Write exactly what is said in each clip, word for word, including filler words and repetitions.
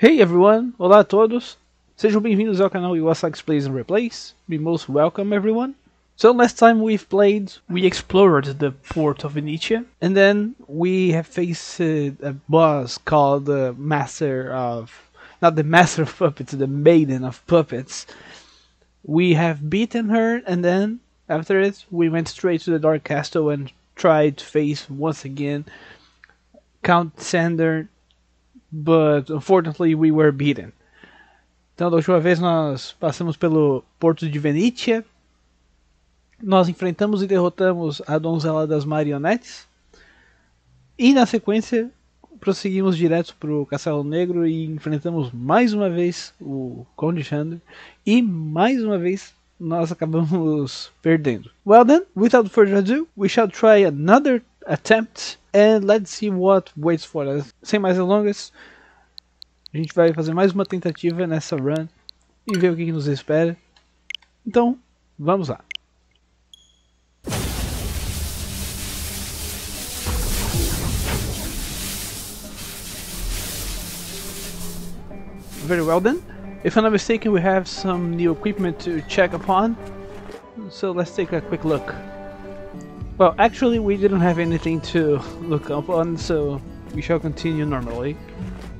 Hey everyone! Olá a todos! Sejam bem-vindos ao canal Iwasaki's Plays and Replays. Be most welcome everyone. So last time we've played, we explored the port of Venitia, and then we have faced uh, a boss called the Master of... Not the Master of Puppets, the Maiden of Puppets. We have beaten her, and then after it we went straight to the Dark Castle and tried to face once again Count Sander, but unfortunately we were beaten. Então, da última vez nós passamos pelo porto de Venitia, nós enfrentamos e derrotamos a donzela das marionetes e na sequência prosseguimos direto para o Castelo Negro e enfrentamos mais uma vez o Conde Chandler e mais uma vez nós acabamos perdendo. Well then, without further ado, we shall try another attempt and let's see what waits for us. Sem mais delongas, a gente vai fazer mais uma tentativa nessa run e ver o que, que nos espera. Então, vamos lá. Very well then. If I'm not mistaken, we have some new equipment to check upon. So let's take a quick look. Well, actually we didn't have anything to look up on, so we shall continue normally.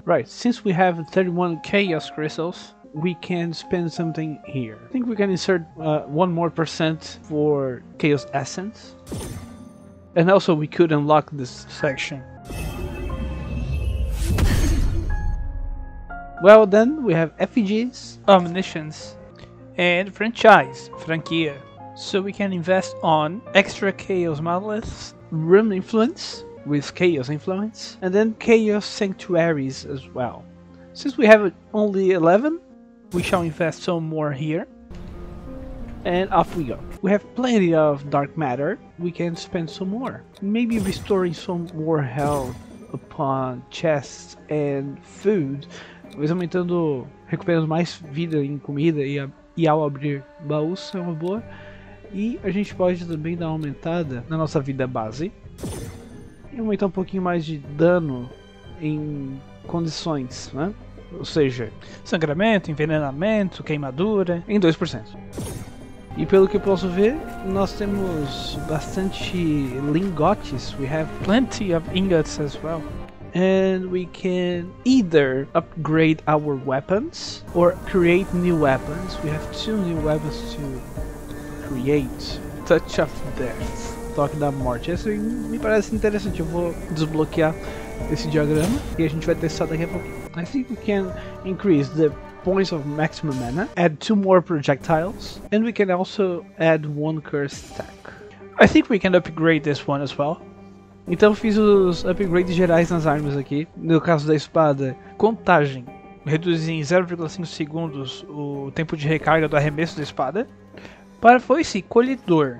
Right, since we have thirty-one Chaos Crystals, we can spend something here. I think we can insert uh, one more percent for Chaos Essence. And also we could unlock this section. Well then, we have Effigies, Omniscience, and Franchise, Franquia. So we can invest on extra Chaos Modules, Room Influence with Chaos Influence, and then Chaos Sanctuaries as well. Since we have only eleven, we shall invest some more here. And off we go. We have plenty of Dark Matter, we can spend some more. Maybe restoring some more health upon chests and food. Talvez aumentando, recuperando mais vida em comida e, a, e ao abrir baús é uma boa. E a gente pode também dar uma aumentada na nossa vida base e aumentar um pouquinho mais de dano em condições, né? Ou seja, sangramento, envenenamento, queimadura em dois por cento. E pelo que eu posso ver, nós temos bastante lingotes. We have plenty of ingots as well. And we can either upgrade our weapons or create new weapons. We have two new weapons to create. Touch of Death, Toque da Morte. Esse me parece interessante. Eu vou desbloquear esse diagrama e a gente vai testar daqui a pouquinho. I think we can increase the points of maximum mana, add two more projectiles, and we can also add one curse stack. I think we can upgrade this one as well. Então fiz os upgrades gerais nas armas aqui. No caso da espada, contagem reduz em zero vírgula cinco segundos o tempo de recarga do arremesso da espada. Para foice, colhedor.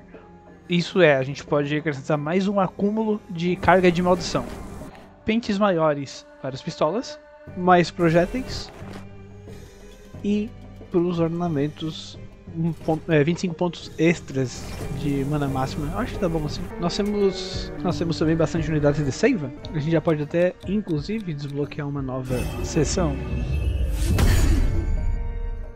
Isso é, a gente pode acrescentar mais um acúmulo de carga de maldição. Pentes maiores para as pistolas, mais projéteis. E para os ornamentos, um ponto, é, vinte e cinco pontos extras de mana máxima. Acho que tá bom assim. Nós temos, nós temos também bastante unidades de seiva. A gente já pode até, inclusive, desbloquear uma nova seção.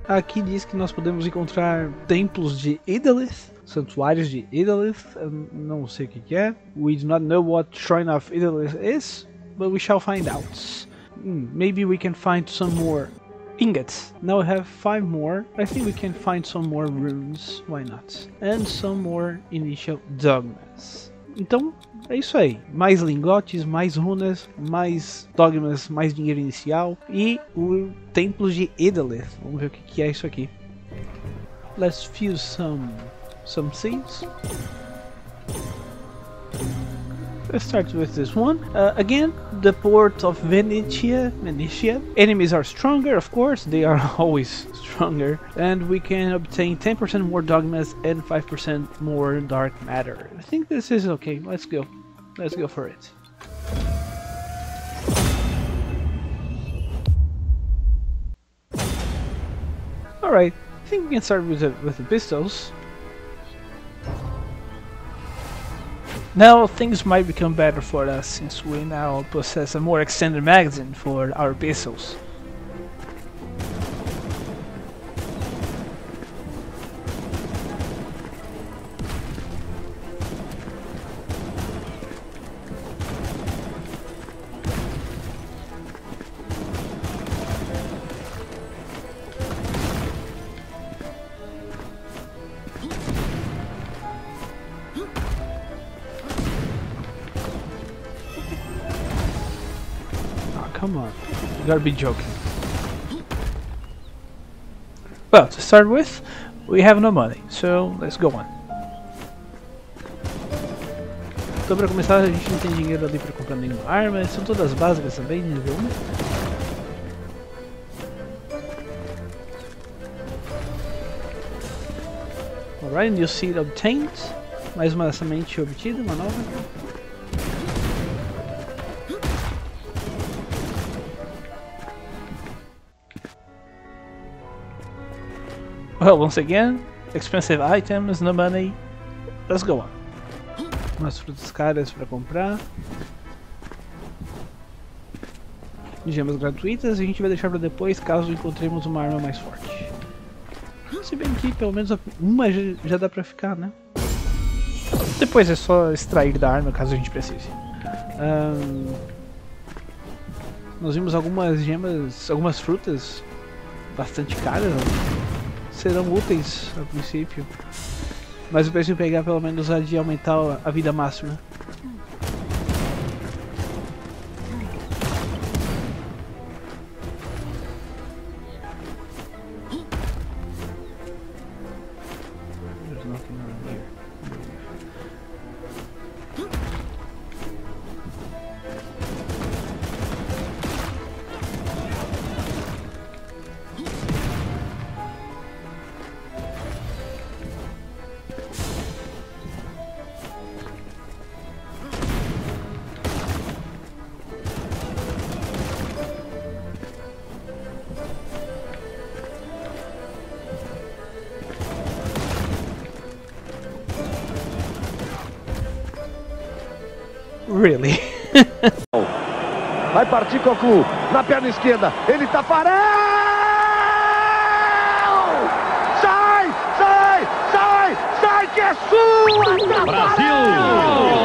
Aqui diz que nós podemos encontrar templos de Idalith, santuários de Idalith. Não sei o que, que é. We do not know what Shrine of Idalith is, but we shall find out. Hmm, maybe we can find some more ingots. Now we have five more. I think we can find some more runes, why not? And some more initial dogmas. Então, é isso aí. Mais lingotes, mais runas, mais dogmas, mais dinheiro inicial e o templo de Idalith. Vamos ver o que é isso aqui. Let's fuse some some seeds. Let's start with this one. Uh, again, the port of Venitia. Venitia. Enemies are stronger, of course, they are always stronger. And we can obtain ten percent more dogmas and five percent more dark matter. I think this is okay, let's go. Let's go for it. Alright, I think we can start with the, with the pistols. Now things might become better for us, since we now possess a more extended magazine for our pistols. come on. You gotta be joking. Well, to start with, we have no money, so let's go on. Então, para começar, a gente não tem dinheiro ali para comprar nenhuma arma, são todas básicas também, nível um. Alright, new seed obtained. Mais uma semente obtida, uma nova. Well, once again, expensive items, no money. Let's go on. Umas frutas caras para comprar. Gemas gratuitas e a gente vai deixar para depois caso encontremos uma arma mais forte. Se bem que pelo menos uma já dá para ficar, né? Depois é só extrair da arma caso a gente precise. Um, nós vimos algumas gemas, algumas frutas bastante caras. Serão úteis a princípio, mas eu preciso pegar pelo menos a de aumentar a vida máxima. Really? Vai partir Goku na perna esquerda. Ele tá parado! Sai, sai, sai, sai que é sua! Brasil!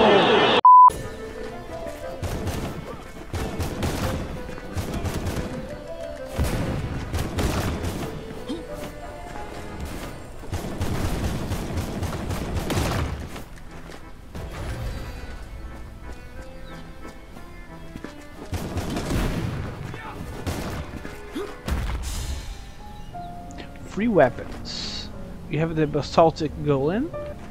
Three weapons. We have the Basaltic Golem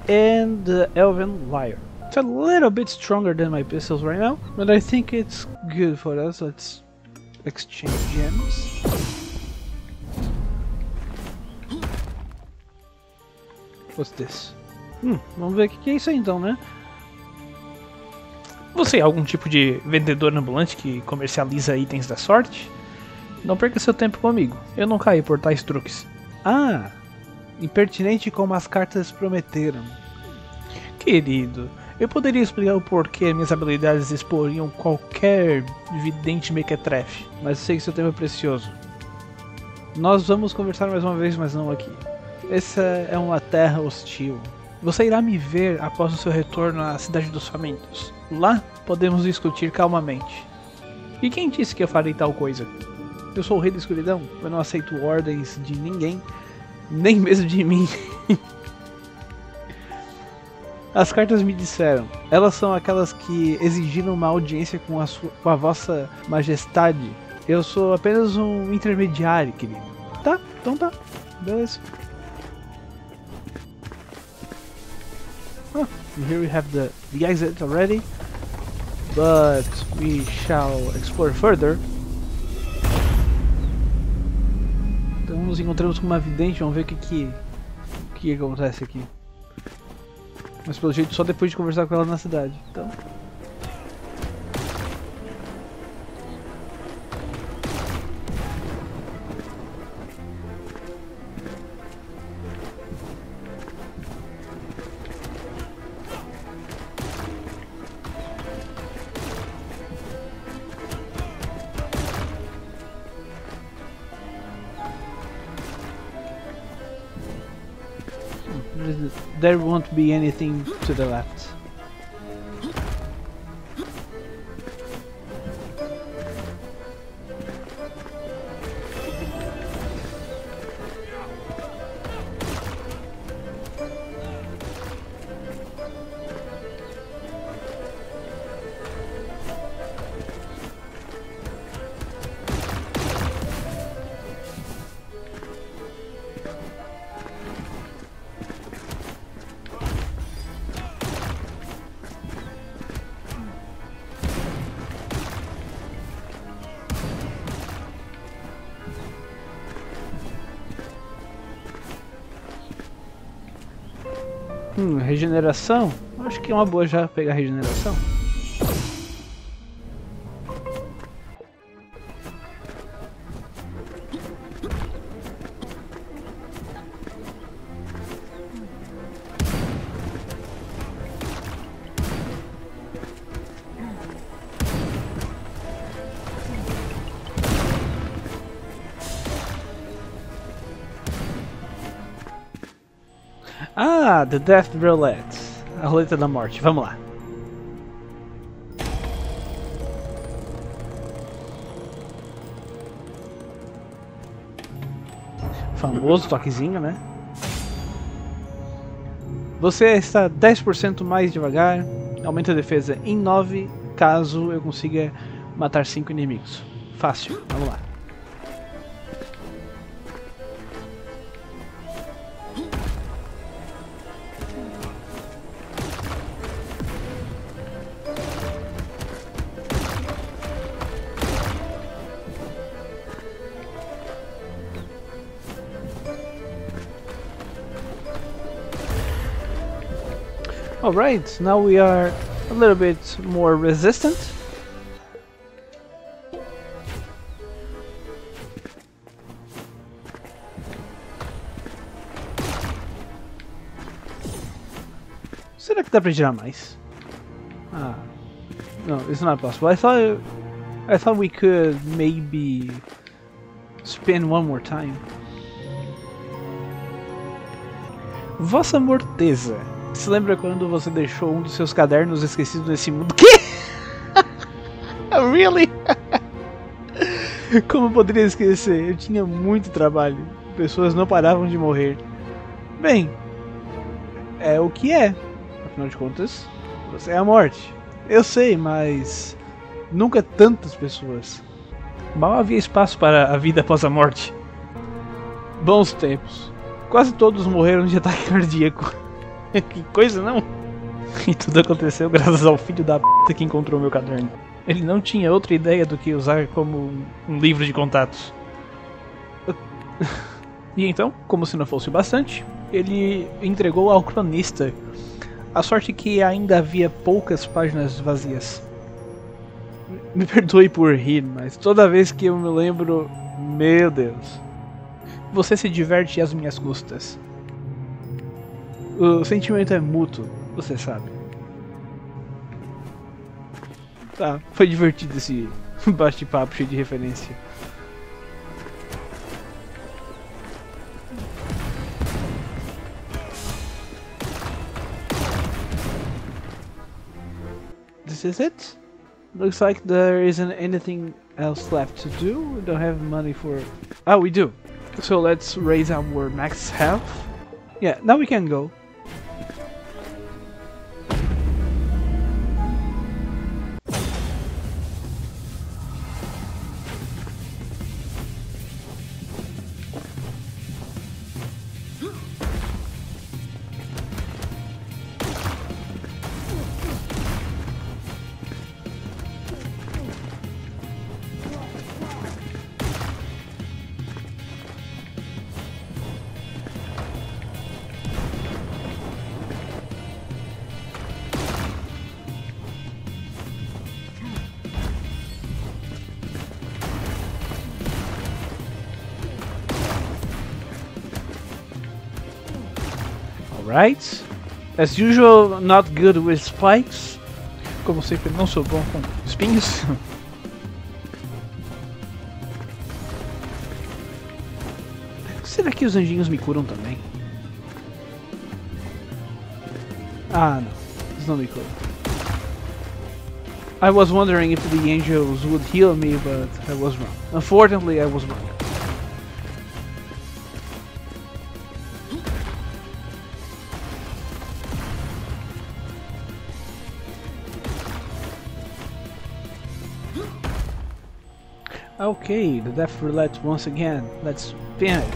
and the Elven Lyre. It's a little bit stronger than my pistols right now, but I think it's good for us. Let's exchange gems. What's this? Hum, vamos ver o que é isso aí então, né? Você é algum tipo de vendedor ambulante que comercializa itens da sorte? Não perca seu tempo comigo, eu não caí por tais truques. Ah, impertinente como as cartas prometeram. Querido, eu poderia explicar o porquê minhas habilidades exporiam qualquer vidente mequetrefe, mas sei que seu tempo é precioso. Nós vamos conversar mais uma vez, mas não aqui. Essa é uma terra hostil. Você irá me ver após o seu retorno à Cidade dos Famintos. Lá podemos discutir calmamente. E quem disse que eu farei tal coisa? Eu sou o rei da escuridão, eu não aceito ordens de ninguém, nem mesmo de mim. As cartas me disseram, elas são aquelas que exigiram uma audiência com a, sua, com a vossa majestade. Eu sou apenas um intermediário, querido. Tá, então tá, beleza. Ah, here we have the, the exit already, but we shall explore further. Nos encontramos com uma vidente, vamos ver o que que, que acontece aqui. Mas pelo jeito só depois de conversar com ela na cidade, então... There won't be anything to the left. Hum, regeneração? Acho que é uma boa já pegar regeneração. Ah, The Death Roulette, a roleta da morte, vamos lá. Famoso toquezinho, né? Você está dez por cento mais devagar, aumenta a defesa em nove, caso eu consiga matar cinco inimigos. Fácil, vamos lá. Alright, now we are a little bit more resistant. Será que dá pra girar mais? Ah, no, it's not possible. I thought, I thought we could maybe spin one more time. Vossa Morteza. Se lembra quando você deixou um dos seus cadernos esquecido nesse mundo? Que? Really? Como eu poderia esquecer? Eu tinha muito trabalho. Pessoas não paravam de morrer. Bem, é o que é. Afinal de contas, você é a morte. Eu sei, mas nunca tantas pessoas. Mal havia espaço para a vida após a morte. Bons tempos. Quase todos morreram de ataque cardíaco. Que coisa, não? E tudo aconteceu graças ao filho da p*** que encontrou meu caderno. Ele não tinha outra ideia do que usar como um livro de contatos. E então, como se não fosse o bastante, ele entregou ao cronista. A sorte que ainda havia poucas páginas vazias. Me perdoe por rir, mas toda vez que eu me lembro... Meu Deus. Você se diverte às minhas custas. O sentimento é mútuo, você sabe. Tá, foi divertido esse bate-papo cheio de referência. This is it? Looks like there isn't anything else left to do. We don't have money for... Oh, we do. So let's raise our max health. Yeah, now we can go. Right? As usual, not good with spikes. Como sempre, não sou bom com espinhos. Será que os anjinhos me curam também? Ah, não. Eles não me curam. I was wondering if the angels would heal me, but I was wrong. Unfortunately, I was wrong. Okay, the Death Roulette once again. Let's spin it.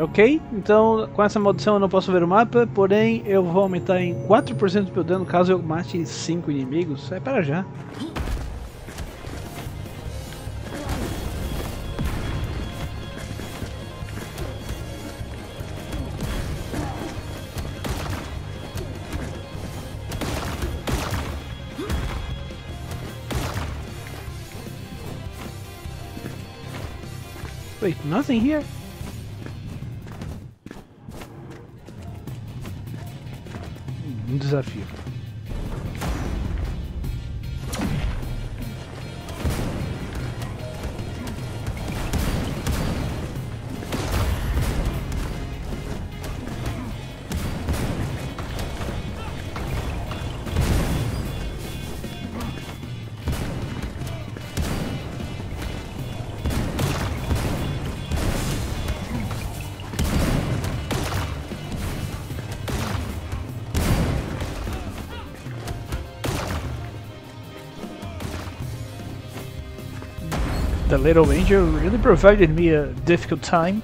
Ok, então com essa maldição eu não posso ver o mapa, porém eu vou aumentar em quatro por cento do meu dano caso eu mate cinco inimigos. Sai para já. like nothing here. Um desafio. The Little Angel really provided me a difficult time.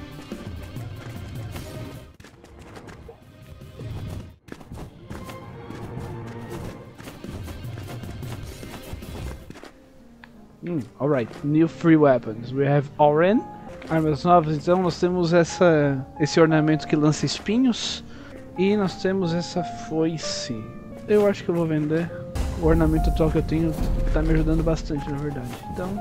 Hum, alright, new free weapons. We have Oren, armas novas. Então nós temos essa, esse ornamento que lança espinhos. E nós temos essa foice. Eu acho que eu vou vender. O ornamento atual que eu tenho tá me ajudando bastante, na verdade. Então...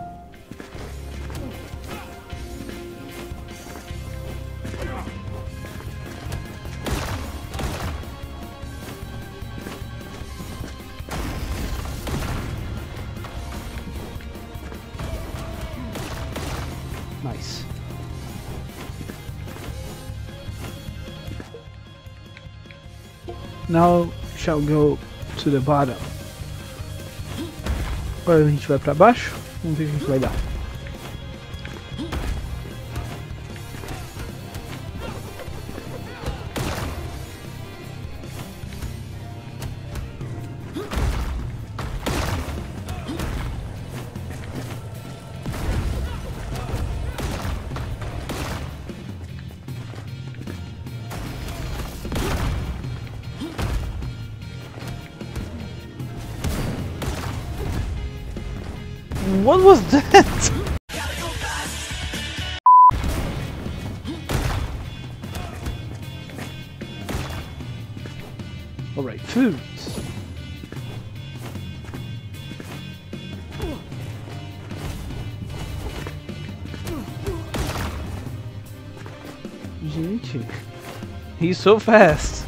Now shall go to the bottom. Agora a gente vai para baixo. Vamos ver o que a gente vai dar. What was that? All right, foods. Gente, he's so fast.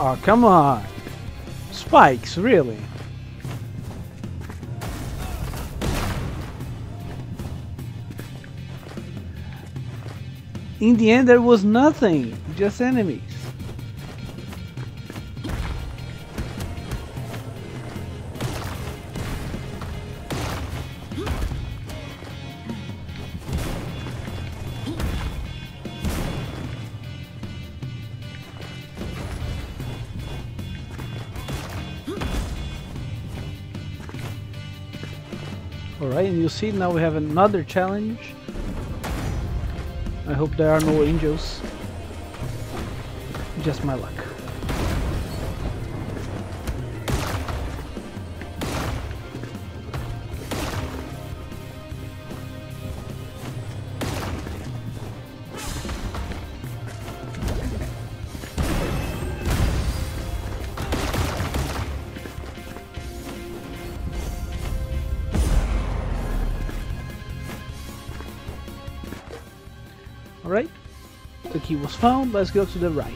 Oh, come on. Spikes, really? In the end, there was nothing, just enemies. Alright, and you see now we have another challenge. I hope there are no angels. Just my luck. Alright, the key was found, let's go to the right.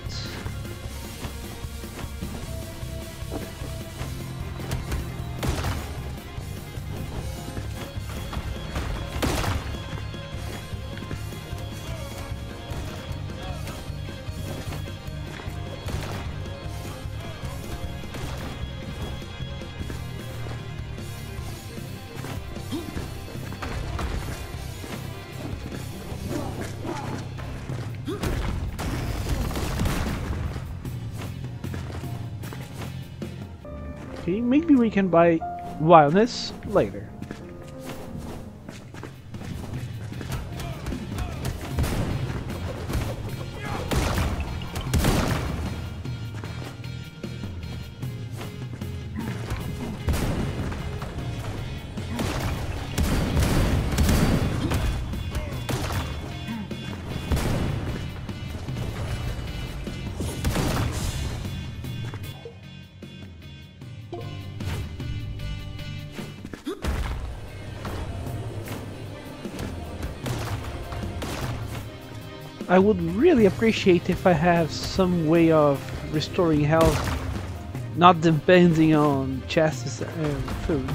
coffee. Maybe we can buy wildness later. I would really appreciate if I have some way of restoring health, not depending on chests and food.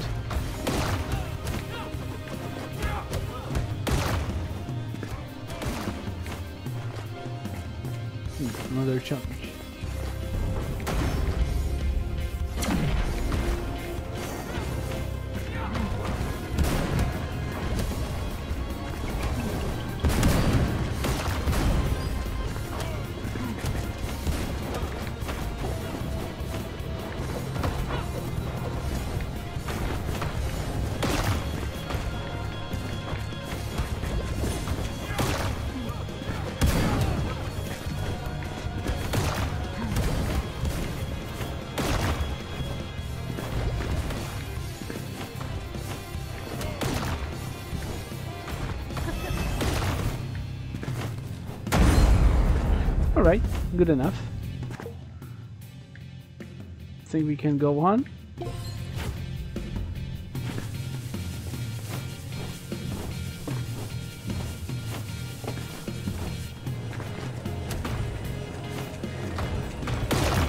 Hmm, another chunk. Alright, good enough. I think we can go on.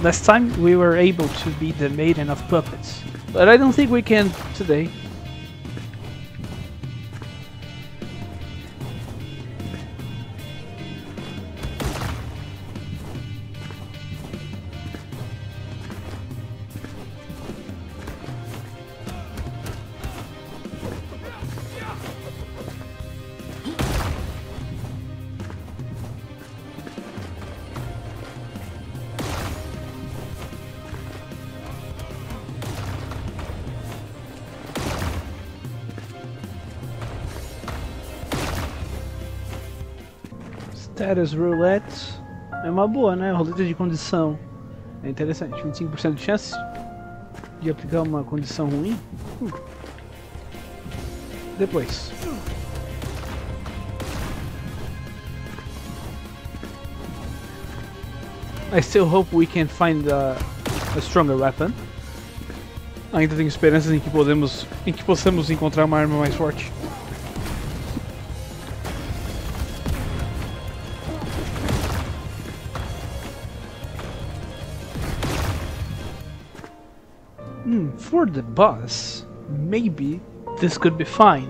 Last time we were able to beat the Maiden of Puppets, but I don't think we can today. Status Roulette é uma boa, né? Roleta de condição é interessante. vinte e cinco por cento de chance de aplicar uma condição ruim. Hum. Depois. I still hope we can find a, a stronger weapon. Ainda tenho esperanças em que podemos, em que possamos encontrar uma arma mais forte. For the boss, maybe this could be fine.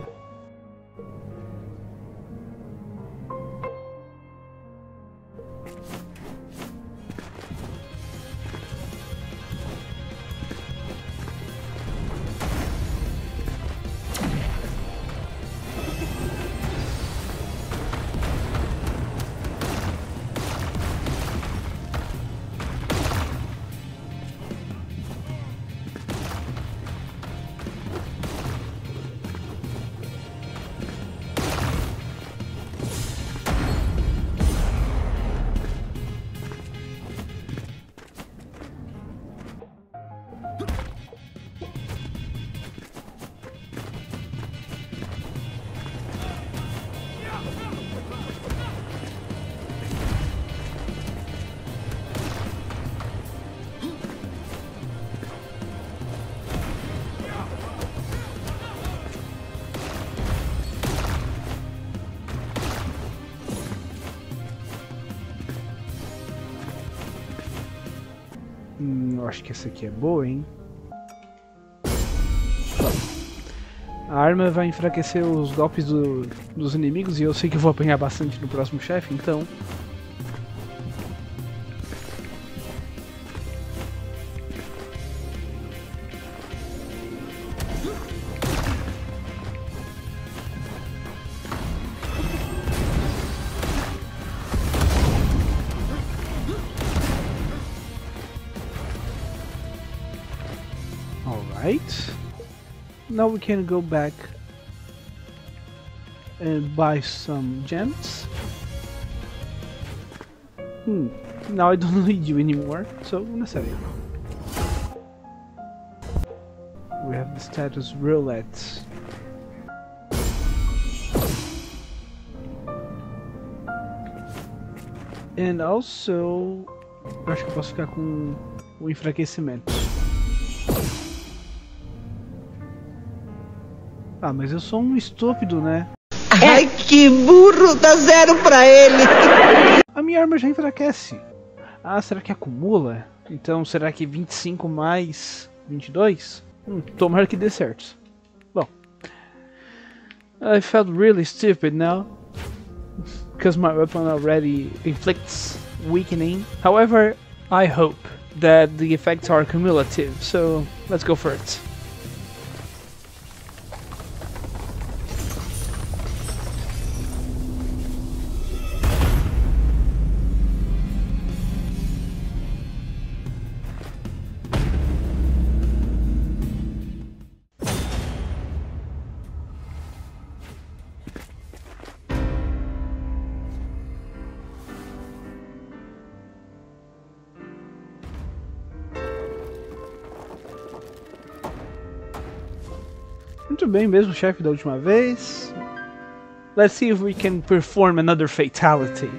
Acho que essa aqui é boa, hein? A arma vai enfraquecer os golpes do, dos inimigos e eu sei que eu vou apanhar bastante no próximo chefe, então... right. Now we can go back and buy some gems. Hmm. Now I don't need you anymore, so I'm gonna sell you. We have the status roulette. And also, eu acho que eu posso ficar com o enfraquecimento. Ah, mas eu sou um estúpido, né? Ai, que burro! Dá zero pra ele! A minha arma já enfraquece. Ah, será que acumula? Então, será que vinte e cinco mais vinte e dois? Hum, tomara que dê certo. Bom. I felt really stupid now. Because my weapon already inflicts weakening. However, I hope that the effects are cumulative, so let's go for it. Muito bem, mesmo chefe da última vez. Let's see if we can perform another fatality.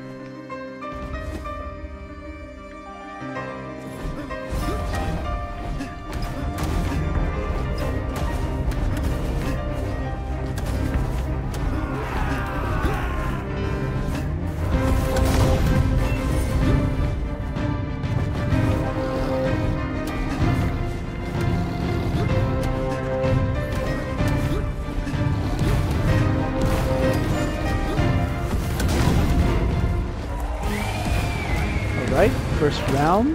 First round.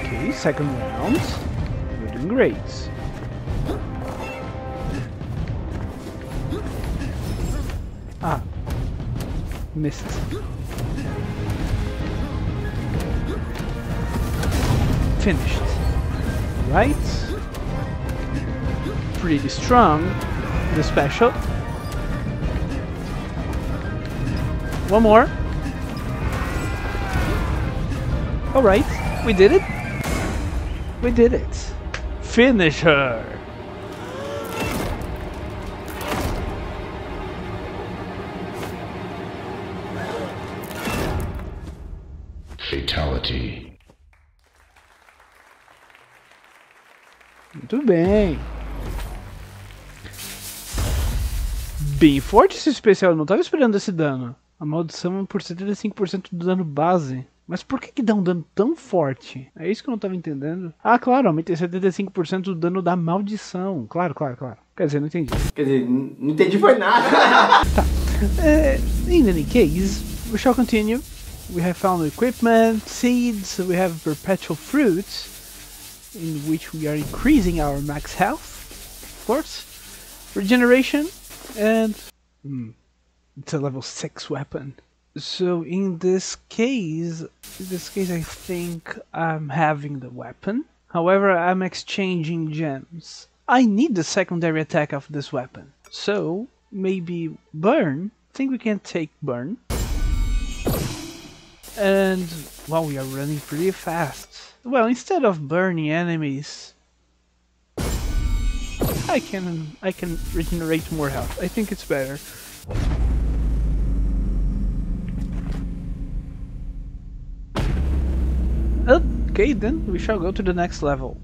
Okay, second round. We're doing great. Ah, missed. Finished. Right. Pretty strong, the special. One more. Alright, we did it. We did it. Finish her. Muito bem. Bem forte esse especial, eu não estava esperando esse dano. A maldição por setenta e cinco por cento do dano base. Mas por que que dá um dano tão forte? É isso que eu não estava entendendo. Ah, claro, aumenta setenta e cinco por cento do dano da maldição. Claro, claro, claro. Quer dizer, não entendi. Quer dizer, não entendi foi nada. Tá. Uh, in any case, we shall continue. We have found equipment, seeds, we have perpetual fruits, in which we are increasing our max health, of course, regeneration, and hmm, it's a level six weapon. So in this case, in this case I think I'm having the weapon, however I'm exchanging gems. I need the secondary attack of this weapon, so maybe burn, I think we can take burn. And, well, we are running pretty fast. Well, instead of burning enemies, I can I can regenerate more health. I think it's better. Okay, then we shall go to the next level.